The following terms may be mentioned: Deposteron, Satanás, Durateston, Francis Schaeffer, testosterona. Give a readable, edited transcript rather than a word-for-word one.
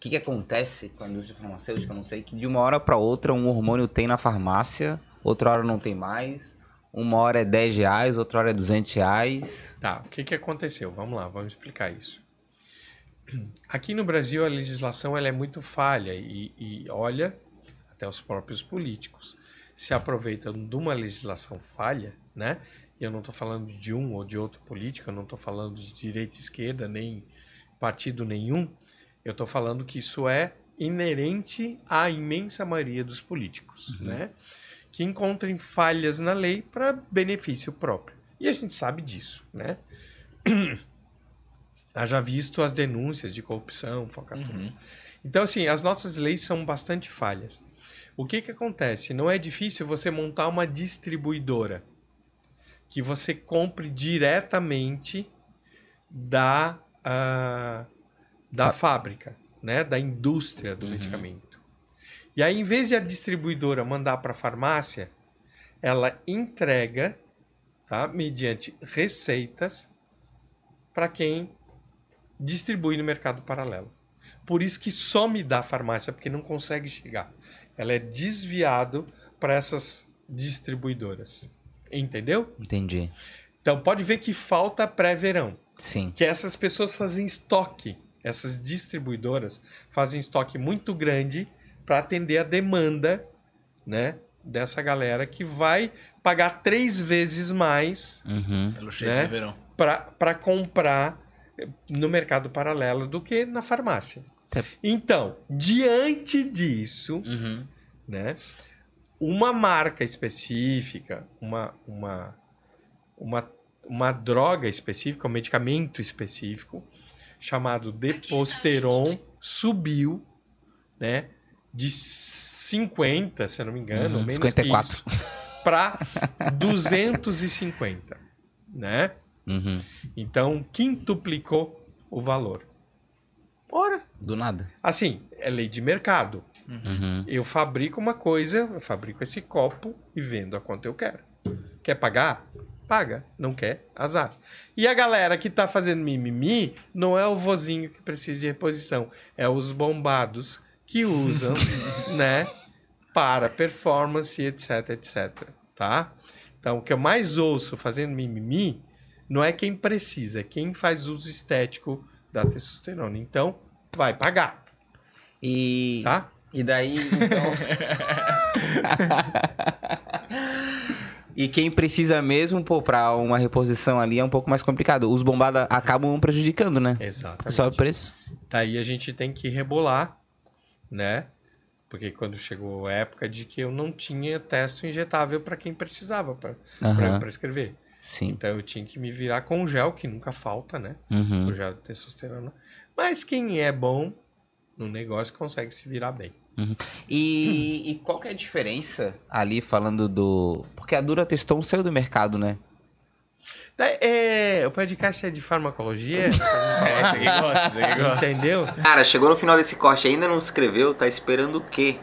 O que acontece com a indústria farmacêutica? Eu não sei, que de uma hora para outra um hormônio tem na farmácia, outra hora não tem mais, uma hora é 10 reais, outra hora é 200 reais. Tá, o que aconteceu? Vamos lá, vamos explicar isso. Aqui no Brasil a legislação ela é muito falha e olha, até os próprios políticos se aproveitam de uma legislação falha, né? E eu não estou falando de um ou de outro político, eu não estou falando de direita e esquerda, nem partido nenhum. Eu estou falando que isso é inerente à imensa maioria dos políticos, uhum, né? Que encontrem falhas na lei para benefício próprio. E a gente sabe disso, né? Haja visto as denúncias de corrupção, falcatrua. Uhum. Então, assim, as nossas leis são bastante falhas. O que acontece? Não é difícil você montar uma distribuidora que você compre diretamente da fábrica, né? Da indústria do, uhum, medicamento. E aí, em vez de a distribuidora mandar para a farmácia, ela entrega, tá? Mediante receitas para quem distribui no mercado paralelo. Por isso que some da farmácia, porque não consegue chegar. Ela é desviada para essas distribuidoras. Entendeu? Entendi. Então, pode ver que falta pré-verão. Sim. Que essas pessoas fazem estoque. Essas distribuidoras fazem estoque muito grande para atender a demanda, né, dessa galera que vai pagar 3 vezes mais, uhum, pelo cheiro, né, de verão, para comprar no mercado paralelo do que na farmácia. Tá. Então, diante disso, uhum, né, uma marca específica, uma droga específica, um medicamento específico, chamado Deposteron, subiu, né, de 50, se eu não me engano, menos 54, para 250, né? Uhum. Então, quintuplicou o valor. Ora, do nada. Assim, é lei de mercado. Uhum. Eu fabrico uma coisa, eu fabrico esse copo e vendo a quanto eu quero. Quer pagar? Paga, não quer, azar. E a galera que tá fazendo mimimi não é o vozinho que precisa de reposição, é os bombados que usam, né, para performance, etc, etc, tá? Então, o que eu mais ouço fazendo mimimi não é quem precisa, é quem faz uso estético da testosterona. Então, vai pagar. E... tá? E daí, então... E quem precisa mesmo, pô, pra uma reposição ali é um pouco mais complicado. Os bombados acabam prejudicando, né? Exatamente. Só o preço. Daí a gente tem que rebolar, né? Porque quando chegou a época de que eu não tinha testo injetável para quem precisava, para prescrever. Sim. Então eu tinha que me virar com gel, que nunca falta, né? Uhum. O gel de testosterona. Mas quem é bom no negócio consegue se virar bem. Uhum. E qual que é a diferença ali falando do... Porque a Durateston saiu do mercado, né? O podcast é de farmacologia? Esse aqui gosta, entendeu? Cara, chegou no final desse corte, ainda não se inscreveu, tá esperando o quê?